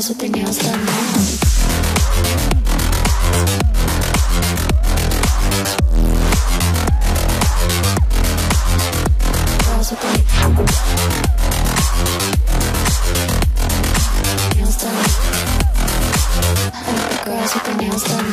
girls with their nails done now. Girls with their nails done now. Girls with their nails done. Girls with their nails done. Girls with their nails done.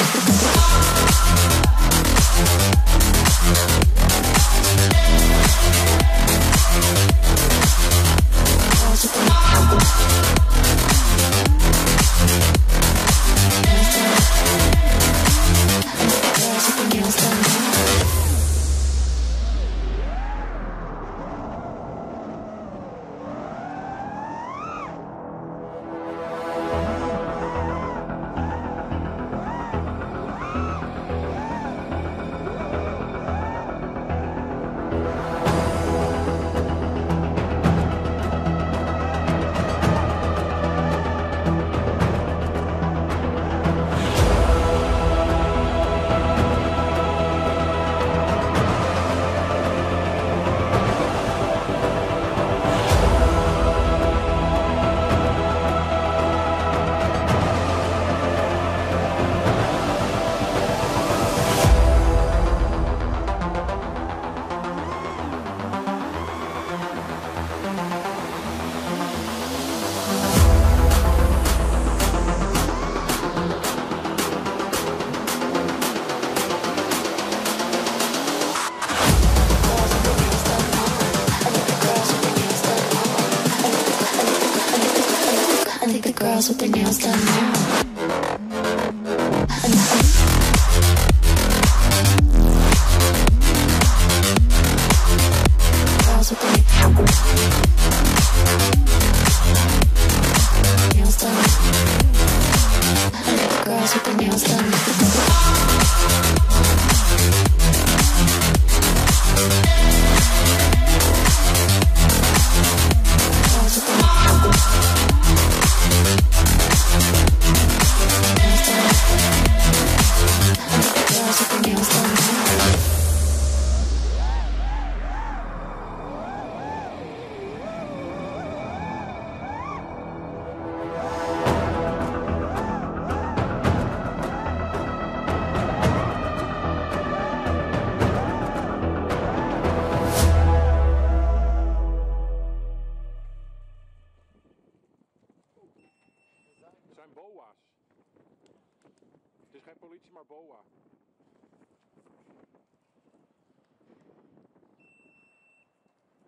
Het is geen politie, maar BOA.